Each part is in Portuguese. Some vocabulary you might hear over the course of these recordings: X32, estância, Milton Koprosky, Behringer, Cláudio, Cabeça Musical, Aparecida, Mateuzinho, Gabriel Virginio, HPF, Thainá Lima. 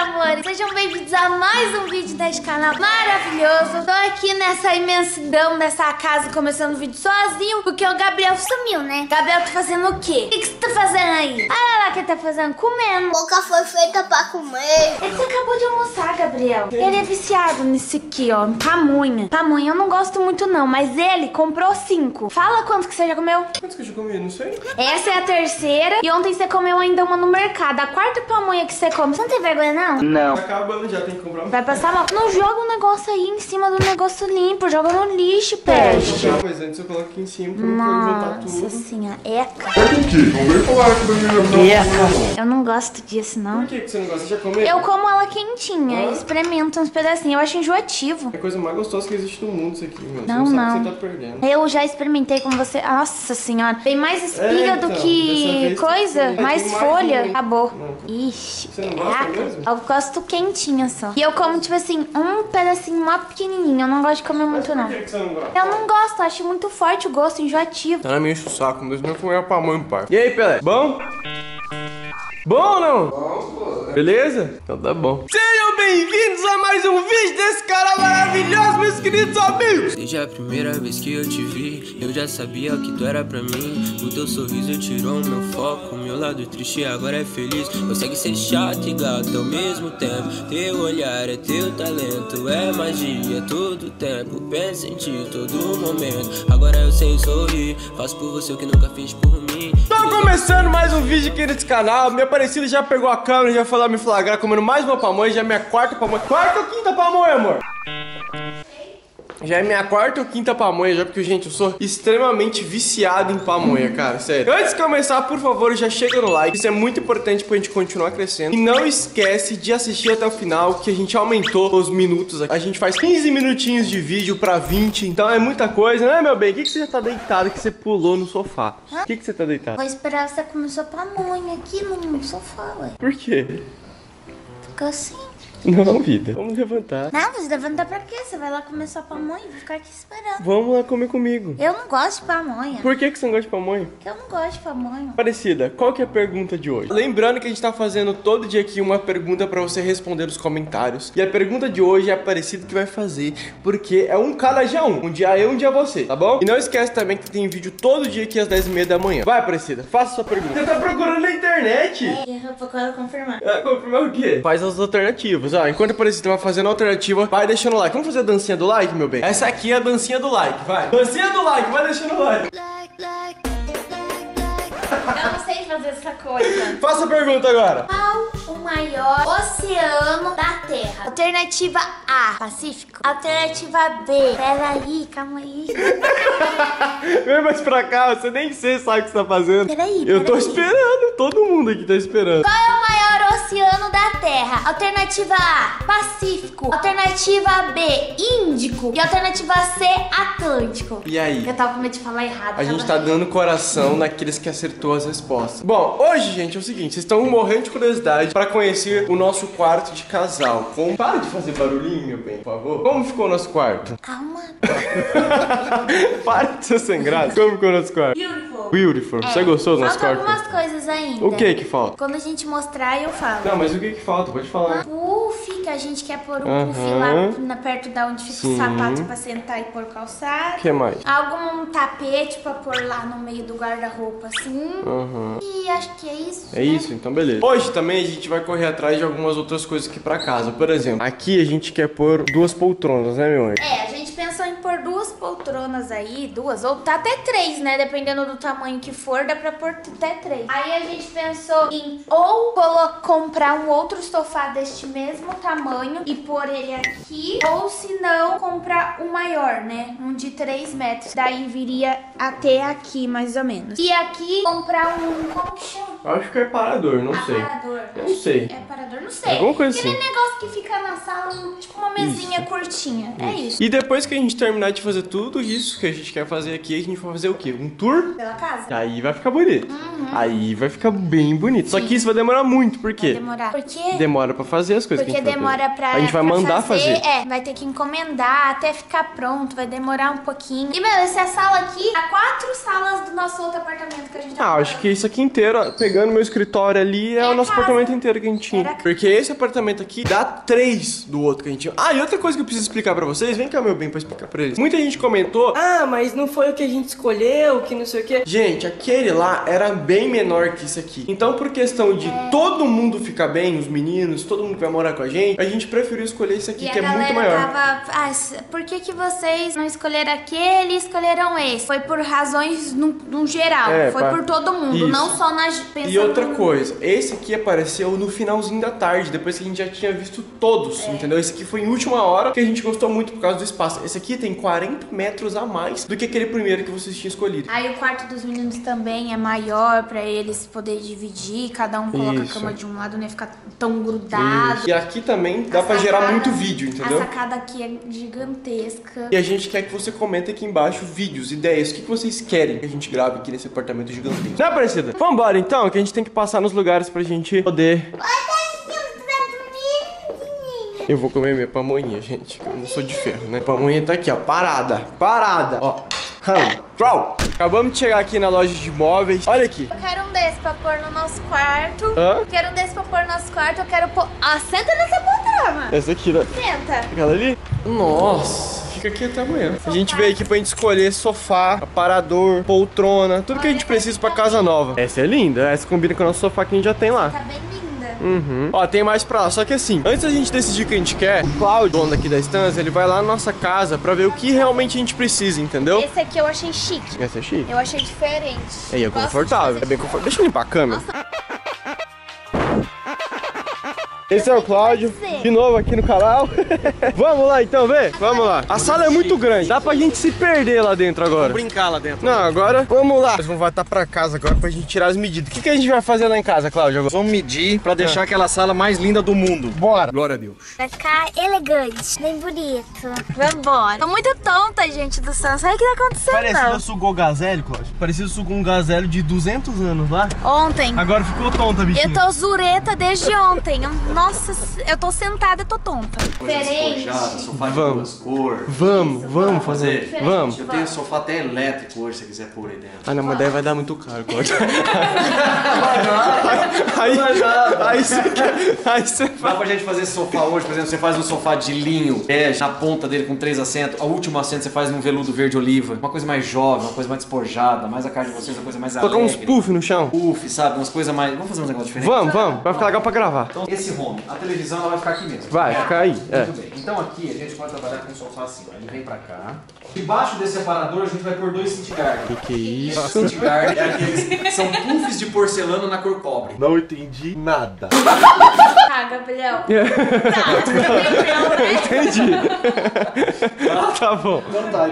amores! Sejam bem-vindos a mais um vídeo desse canal maravilhoso. Tô aqui nessa imensidão dessa casa, começando o vídeo sozinho, porque o Gabriel sumiu, né? Gabriel, tá fazendo o quê? O que você tá fazendo aí? Olha lá o que ele tá fazendo, comendo. Boca foi feita pra comer. Ele acabou de almoçar, Gabriel. Ele é viciado nesse aqui, ó, pamonha. Pamonha eu não gosto muito não, mas ele comprou 5. Fala quanto que você já comeu? Quanto que eu já comi? Não sei. Essa é a terceira e ontem você comeu ainda uma no mercado. A quarta pamonha que você come, você não tem vergonha não? Não. Acabando já, tem que comprar uma. Vai passar mal. Não joga um negócio aí em cima do negócio limpo, joga no lixo, peste. Mas antes eu coloco aqui em cima pra não levantar tudo. Nossa senhora, eca. É o quê? Vamos ver falar aqui da minha eca. Eu não gosto disso não. Por que você não gosta? Você já comeu? Eu como ela quentinha, experimento uns pedacinhos, eu acho enjoativo. É a coisa mais gostosa que existe no mundo isso aqui, meu. Não, você não sabe o que você tá perdendo. Eu já experimentei com você, nossa senhora, tem mais espiga do que coisa, mais folha, acabou. Ixi, você não gosta mesmo? Eu gosto quentinha só. E eu como tipo assim, um pedacinho mó pequenininho, eu não gosto de comer muito não. Por que você não gosta? Eu não gosto, acho muito forte o gosto, enjoativo. Ela me enche o saco, mas não comer pra mãe, pai. E aí, Pelé, bom? Bom ou não? Bom, pô. Beleza? Então tá bom. Sejam bem-vindos a mais um vídeo desse canal maravilhoso, meus queridos amigos. Desde a primeira vez que eu te vi, eu já sabia que tu era pra mim. O teu sorriso tirou o meu foco, meu lado triste agora é feliz. Consegue ser chato e gato ao mesmo tempo. Teu olhar é teu talento, é magia todo tempo. Pensa em ti todo momento, agora eu sei sorrir. Faço por você o que nunca fiz por mim. Estamos começando mais um vídeo aqui nesse canal. Minha Aparecida já pegou a câmera, já foi lá me flagrar comendo mais uma pamonha, já é minha quarta pamonha. Quarta ou quinta pamonha, amor? Já é minha quarta ou quinta pamonha, já porque, gente, eu sou extremamente viciado em pamonha, cara, sério. Antes de começar, por favor, já chega no like. Isso é muito importante pra gente continuar crescendo. E não esquece de assistir até o final, que a gente aumentou os minutos aqui. A gente faz 15 minutinhos de vídeo pra 20, então é muita coisa, né, meu bem? O que você já tá deitado que você pulou no sofá? O que você tá deitado? Vou esperar você comer sua pamonha aqui no sofá, ué. Por quê? Ficou assim. Não, vida. Vamos levantar. Não, você levantar pra quê? Você vai lá comer sua pamonha e vai ficar aqui esperando. Vamos lá comer comigo. Eu não gosto de pamonha. Por que você não gosta de pamonha? Porque eu não gosto de pamonha. Parecida, qual que é a pergunta de hoje? Lembrando que a gente tá fazendo todo dia aqui uma pergunta pra você responder nos comentários. E a pergunta de hoje é a Parecida que vai fazer, porque é um cada já um. Um dia eu, um dia você, tá bom? E não esquece também que tem vídeo todo dia aqui às 10h30 da manhã. Vai, Parecida, faça sua pergunta. Você tá procurando na internet? É, eu procuro confirmar. Ah, confirmar o quê? Faz as alternativas. Ah, enquanto a Aparecida vai fazendo a alternativa, vai deixando o like. Vamos fazer a dancinha do like, meu bem? Essa aqui é a dancinha do like, vai. Dancinha do like, vai deixando o like. Eu não sei fazer essa coisa. Faça a pergunta agora. Qual o maior oceano da Terra? Alternativa A, Pacífico. Alternativa B, peraí, calma aí. Vem mais pra cá, você nem sei sabe o que você tá fazendo. Peraí, eu tô esperando, todo mundo aqui tá esperando. Qual é o maior oceano da Terra? Alternativa A, Pacífico. Alternativa B, Índico. E alternativa C, Atlântico. E aí? Eu tava com medo de falar errado. A gente tá dando coração naqueles que acertou as respostas. Bom, hoje, gente, é o seguinte. Vocês estão morrendo de curiosidade pra conhecer o nosso quarto de casal. Para de fazer barulhinho, meu bem, por favor. Como ficou o nosso quarto? Calma. Para de ser sem graça. Como ficou o nosso quarto? Beautiful. Beautiful. Você gostou do nosso quarto? Faltam algumas coisas ainda. O que que falta? Quando a gente mostrar, eu falo. Não, mas o que que falta? Pode falar. Puff, que a gente quer pôr um puff lá perto da onde fica o sapato pra sentar e pôr calçado. O que mais? Algum tapete pra pôr lá no meio do guarda-roupa, assim. E acho que é isso. É isso, então beleza. Hoje também a gente vai correr atrás de algumas outras coisas aqui pra casa. Por exemplo, aqui a gente quer pôr duas poltronas, né, meu anjo? É, a gente pensou em pôr duas poltronas aí, duas, ou tá até três, né? Dependendo do tamanho que for, dá pra pôr até três. Aí a gente pensou em ou comprar um outro sofá deste mesmo tamanho e pôr ele aqui, ou se não, comprar um maior, né? Um de 3 metros. Daí viria até aqui, mais ou menos. E aqui, comprar um... Como que chama? Acho que é parador, não sei. Aparador. Não sei. É parador, não sei. Alguma coisa assim. Aquele negócio que fica na sala, tipo uma mesinha curtinha. É isso. E depois que a gente terminar de fazer tudo isso que a gente quer fazer aqui, a gente vai fazer o quê? Um tour? Pela casa. Aí vai ficar bonito. Aí vai ficar bem bonito. Sim. Só que isso vai demorar muito, por quê? Vai demorar. Por quê? Demora pra fazer as coisas. Porque que a gente demora vai pra... A gente vai mandar fazer. É, vai ter que encomendar até ficar pronto, vai demorar um pouquinho. E, meu, essa sala aqui, há 4 salas do nosso outro apartamento que a gente... Ah, acho que isso aqui inteiro... Pegando meu escritório ali, é o nosso apartamento inteiro que a gente tinha. Porque Porque esse apartamento aqui dá 3 do outro que a gente tinha. Ah, e outra coisa que eu preciso explicar pra vocês, vem cá, meu bem, pra explicar pra eles. Muita gente comentou, ah, mas não foi o que a gente escolheu, que não sei o que. Gente, aquele lá era bem menor que isso aqui. Então, por questão de todo mundo ficar bem, os meninos, todo mundo que vai morar com a gente preferiu escolher isso aqui, que é muito maior. Ah, por que vocês não escolheram aquele e escolheram esse? Foi por razões no geral, foi por todo mundo, isso. Não só na pensando. E outra coisa, esse aqui apareceu no finalzinho da tarde, depois que a gente já tinha visto todos, entendeu? Esse aqui foi em última hora, que a gente gostou muito por causa do espaço. Esse aqui tem 40 metros a mais do que aquele primeiro que vocês tinham escolhido. Aí o quarto dos meninos também é maior pra eles poderem dividir, cada um coloca isso. A cama de um lado, não ia ficar tão grudado. Isso. E aqui também dá pra gerar muito vídeo, entendeu? A sacada aqui é gigantesca. E a gente quer que você comente aqui embaixo vídeos, ideias, o que vocês querem que a gente grave aqui nesse apartamento gigantesco. Não é, Aparecida? Vambora então, que a gente tem que passar nos lugares pra gente poder... Eu vou comer minha pamonha, gente, eu não sou de ferro, né? A pamonha tá aqui, ó, parada, ó. Acabamos de chegar aqui na loja de móveis. Olha aqui. Eu quero um desse pra pôr no nosso quarto. Hã? Quero um desse pra pôr no nosso quarto. Eu quero pôr... Ah, senta nessa poltrona. Essa aqui, né? Senta. Aquela ali? Nossa. Fica aqui até amanhã. A gente veio aqui pra gente escolher sofá, aparador, poltrona, tudo que a gente precisa pra casa nova. Essa é linda. Essa combina com o nosso sofá que a gente já tem lá. Tá bem linda. Uhum. Ó, tem mais pra lá, só que assim, antes da gente decidir o que a gente quer, o Cláudio, dono aqui da estância, ele vai lá na nossa casa pra ver o que realmente a gente precisa, entendeu? Esse aqui eu achei chique. Esse é chique? Eu achei diferente. E é confortável, é bem confortável. Deixa eu limpar a câmera. Nossa. Esse é o Cláudio, de novo aqui no canal. Vamos lá então, vê? Vamos lá. A sala é muito grande, dá pra gente se perder lá dentro agora. Vamos brincar lá dentro. Não, agora vamos lá. Nós vamos voltar pra casa agora pra gente tirar as medidas. O que a gente vai fazer lá em casa, Cláudio? Vamos medir pra deixar aquela sala mais linda do mundo. Bora. Glória a Deus. Vai ficar elegante, bem bonito. Vambora. Tô muito tonta, gente do céu. Sabe o que tá acontecendo? Parecia que sugou gazelho, Cláudio. Parecia que sugou um gazelho de 200 anos lá. Ontem. Agora ficou tonta, bichinha. Eu tô zureta desde ontem. Nossa, eu tô sentada, eu tô tonta. Diferente. Sofá de duas cores. Vamos fazer. Vamos. Eu tenho sofá até elétrico hoje, se você quiser pôr aí dentro. Ah, não, mas daí vai dar muito caro. Aí você faz. Dá pra gente fazer sofá hoje, por exemplo, você faz um sofá de linho, na ponta dele com 3 assentos. A última assento você faz num veludo verde oliva. Uma coisa mais jovem, uma coisa mais despojada, mais a cara de vocês, uma coisa mais alegre. Colocar uns puff no chão. Puff, sabe? Umas coisas mais... Vamos fazer um negócio diferente? Vamos. Vai ficar legal pra gravar. Então, esse home, a televisão ela vai ficar aqui mesmo. Vai ficar aí. Muito bem. Então aqui a gente pode trabalhar com um sofá assim. Ó. Ele vem pra cá. Debaixo desse separador a gente vai pôr 2 cintigarden. Que isso? Cintigarden é aqueles... São puffs de porcelana na cor cobre. Não entendi nada. Ah, Gabriel. Tá, entendi. Tá bom.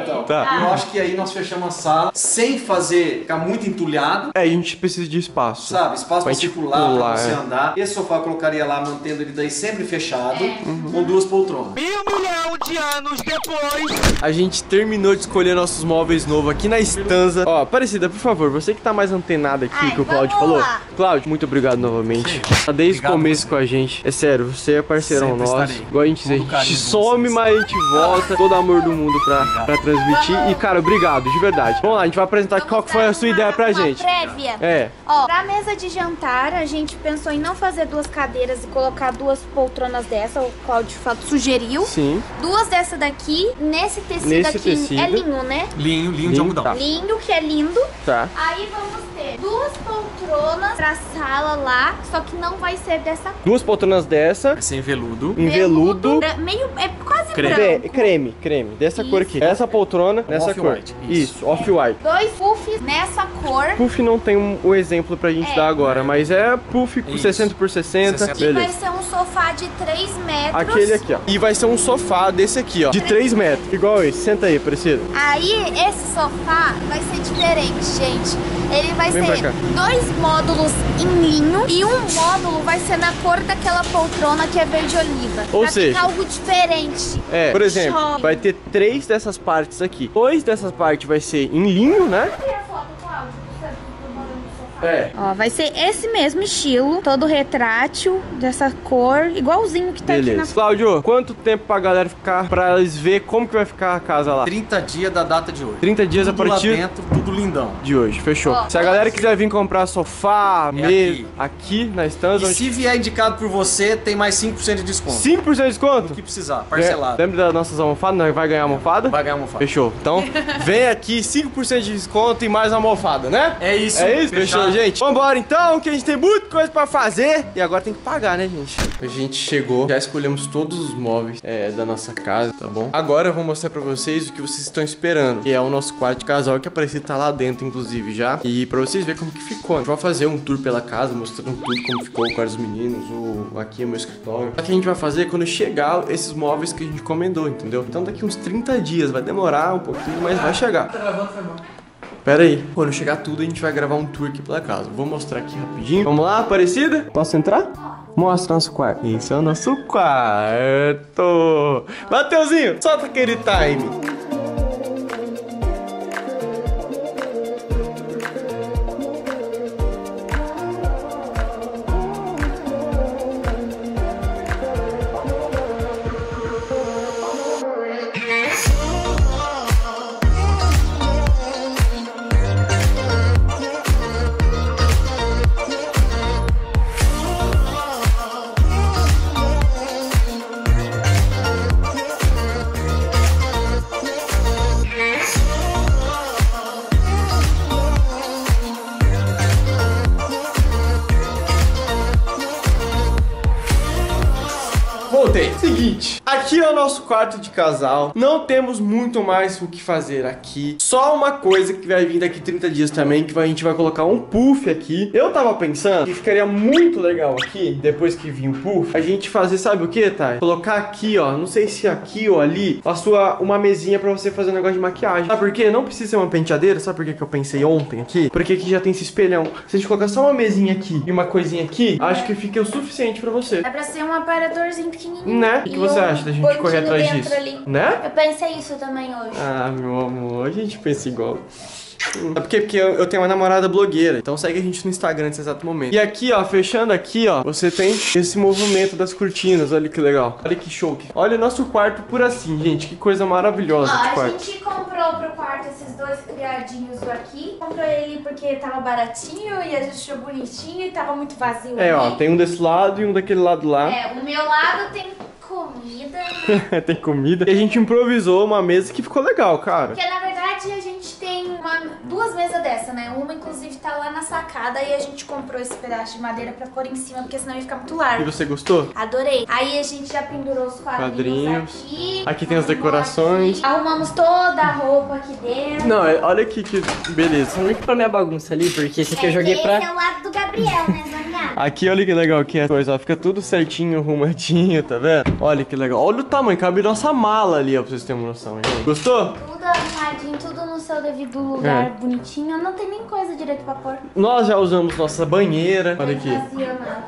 Então. Tá. Eu acho que aí nós fechamos a sala sem fazer ficar muito entulhado. É, a gente precisa de espaço. Sabe? Espaço pra circular, pra você andar. Esse sofá eu colocaria lá, mantendo ele daí sempre fechado, com 2 poltronas. 1.000 milhão de anos depois. A gente terminou de escolher nossos móveis novos aqui na estância. Ó, Aparecida, por favor, você que tá mais antenada aqui, que o Cláudio falou. Cláudio, muito obrigado novamente. Tá desde o começo com a gente. É sério, você é parceirão nosso. Igual a gente diz, a gente some, mas a gente volta. Todo amor do mundo pra transmitir. E, cara, obrigado, de verdade. Vamos lá, a gente vai apresentar qual que foi a sua ideia pra gente. Prévia. É. Ó, pra mesa de jantar, a gente pensou em não fazer 2 cadeiras e colocar 2 poltronas dessa, o Cláudio de fato sugeriu. Sim. 2 dessa daqui, nesse tecido aqui. É linho, né? Linho de algodão. Tá. Linho, que é lindo. Tá. Aí vamos ter 2 poltronas pra sala lá, só que não vai ser dessa cor. 2 poltronas dessa. Vai ser em veludo. Em veludo. Meio, é quase branco. Creme. Dessa cor aqui. Essa poltrona, nessa cor. Isso, off-white. 2 puffs nessa cor. Puff não tem o exemplo pra gente dar agora, mas é puff 60x60. E vai ser um sofá de 3 metros. Aquele aqui, ó. E vai ser um sofá desse aqui, ó. De 3 metros. Igual esse. Senta aí, Aparecida. Aí, esse sofá vai ser diferente, gente. Ele vai ser 2 módulos em linho e um módulo vai ser na cor daquela poltrona que é verde oliva. Ou seja, ficar algo diferente. É, por exemplo, vai ter 3 dessas partes aqui. 2 dessas partes vai ser em linho, né? É. Ó, vai ser esse mesmo estilo, todo retrátil, dessa cor, igualzinho que tá Beleza. Aqui na... Cláudio, quanto tempo pra galera ficar, pra eles verem como que vai ficar a casa lá? 30 dias da data de hoje. 30 dias tudo a partir... Lá dentro, tudo lindão. De hoje, fechou. Ó, se a galera quiser vir comprar sofá, mesa, aqui na estância... E onde... se vier indicado por você, tem mais 5% de desconto. 5% de desconto? O que precisar, parcelado. Lembra das nossas almofadas? Vai ganhar almofada? Vai ganhar almofada. Fechou. Então, vem aqui, 5% de desconto e mais almofada, né? É isso. É isso? Fechado. Fechou, gente. Vambora, então, que a gente tem muita coisa pra fazer. E agora tem que pagar, né, gente? A gente chegou, já escolhemos todos os móveis da nossa casa, tá bom? Agora eu vou mostrar pra vocês o que vocês estão esperando, que é o nosso quarto de casal, que a Aparecida tá lá dentro, inclusive, já. E pra vocês verem como que ficou. A gente vai fazer um tour pela casa, mostrando tudo, como ficou o quarto dos meninos, aqui é o meu escritório. Só que a gente vai fazer quando chegar esses móveis que a gente encomendou, entendeu? Então daqui uns 30 dias, vai demorar um pouquinho, mas vai chegar. Tá gravando, foi bom. Pera aí, quando chegar tudo a gente vai gravar um tour aqui pela casa. Vou mostrar aqui rapidinho. Vamos lá, Aparecida? Posso entrar? Mostra nosso quarto. Esse é o nosso quarto. Mateuzinho, solta aquele time. Seguinte, aqui é o nosso quarto de casal. Não temos muito mais o que fazer aqui. Só uma coisa que vai vir daqui 30 dias também, que a gente vai colocar um puff aqui. Eu tava pensando que ficaria muito legal aqui, depois que vir o puff, a gente fazer, sabe o que, Thay? Colocar aqui, ó, não sei se aqui ou ali, a sua, uma mesinha pra você fazer um negócio de maquiagem. Sabe por quê? Não precisa ser uma penteadeira, sabe por quê que eu pensei ontem aqui? Porque aqui já tem esse espelhão. Se a gente colocar só uma mesinha aqui e uma coisinha aqui, acho que fica o suficiente pra você. É pra ser um aparadorzinho pequenininho, né? O que você acha da gente correr atrás disso? Ali. Né? Eu pensei isso também hoje. Ah, meu amor, a gente pensa igual. Sabe por quê? Porque eu tenho uma namorada blogueira. Então segue a gente no Instagram nesse exato momento. E aqui, ó, fechando aqui, ó, você tem esse movimento das cortinas. Olha que legal. Olha que show. Olha o nosso quarto por assim, gente. Que coisa maravilhosa. Ó, a gente comprou pro quarto esses dois criadinhos aqui. Comprou ele porque tava baratinho e a gente achou bonitinho e tava muito vazio. É, ó, tem um desse lado e um daquele lado lá. É, o meu lado tem... comida. Tem comida. E a gente improvisou uma mesa que ficou legal, cara. Porque na verdade a gente tem duas mesas dessa, né? Uma inclusive tá lá na sacada e a gente comprou esse pedaço de madeira pra pôr em cima, porque senão ia ficar muito largo. E você gostou? Adorei. Aí a gente já pendurou os quadrinhos aqui. Aqui tem as decorações. Aqui. Arrumamos toda a roupa aqui dentro. Não, olha aqui que beleza. Olha que pra minha bagunça ali, porque esse aqui eu joguei pra... é o lado do Gabriel, né? Aqui, olha que legal que é a coisa, ó, fica tudo certinho, arrumadinho, tá vendo? Olha que legal, olha o tamanho, cabe nossa mala ali, ó, pra vocês terem uma noção, hein? Gostou? Tudo arrumadinho, tudo no seu devido lugar, bonitinho, não tem nem coisa direito pra pôr. Nós já usamos nossa banheira, olha aqui,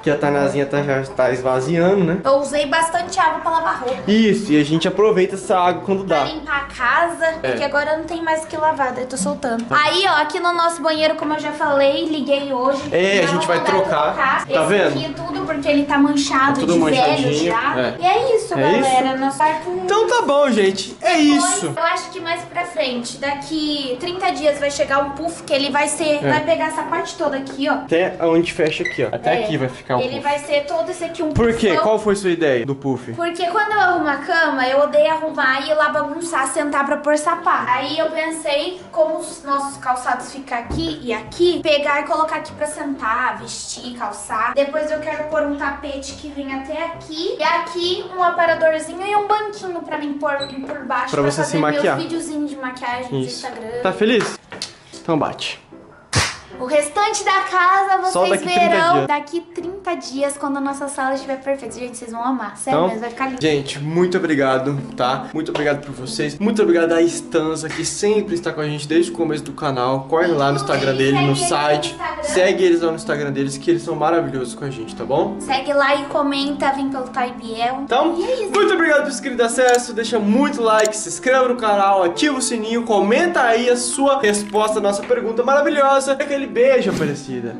que a Tanazinha já tá esvaziando, né? Eu usei bastante água pra lavar roupa. Isso, e a gente aproveita essa água quando dá. Pra limpar a casa, porque agora não tem mais o que lavar, daí tô soltando. Tá. Aí, ó, aqui no nosso banheiro, como eu já falei, liguei hoje. É, a gente vai trocar. Tá vendo? Esse aqui tudo porque ele tá manchado, tudo de velho já. E é isso, galera. Isso? Nosso quarto... Então tá bom, gente. É isso. Eu acho que mais pra frente, daqui 30 dias vai chegar um puff que ele vai ser... Vai pegar essa parte toda aqui, ó. Até onde fecha aqui, ó. Até aqui vai ficar um puff. Vai ser todo esse aqui um puff. Por quê? Qual foi a sua ideia do puff? Porque quando eu arrumo a cama, eu odeio arrumar e ir lá bagunçar, sentar pra pôr sapato. Aí eu pensei como os nossos calçados ficam aqui e aqui, pegar e colocar aqui pra sentar, vestir, calçar. Depois eu quero pôr um tapete que vem até aqui. E aqui um aparadorzinho e um banquinho pra mim pôr por baixo. Pra você se maquiar. Meus videozinhos de maquiagem no Instagram. Tá feliz? Então bate. O restante da casa vocês verão daqui 30 30 dias quando a nossa sala estiver perfeita. Gente, vocês vão amar. Sério, então, mas vai ficar lindo. Gente, muito obrigado, tá? Muito obrigado por vocês. Muito obrigado à Estância, que sempre está com a gente desde o começo do canal. Corre lá no Instagram dele, no site. Segue eles lá no Instagram deles, que eles são maravilhosos com a gente, tá bom? Segue lá e comenta, vem pelo Gabriel. Então, muito obrigado por inscrito de acesso. Deixa muito like, se inscreva no canal, ativa o sininho, comenta aí a sua resposta à nossa pergunta maravilhosa. Aquele beijo, Aparecida.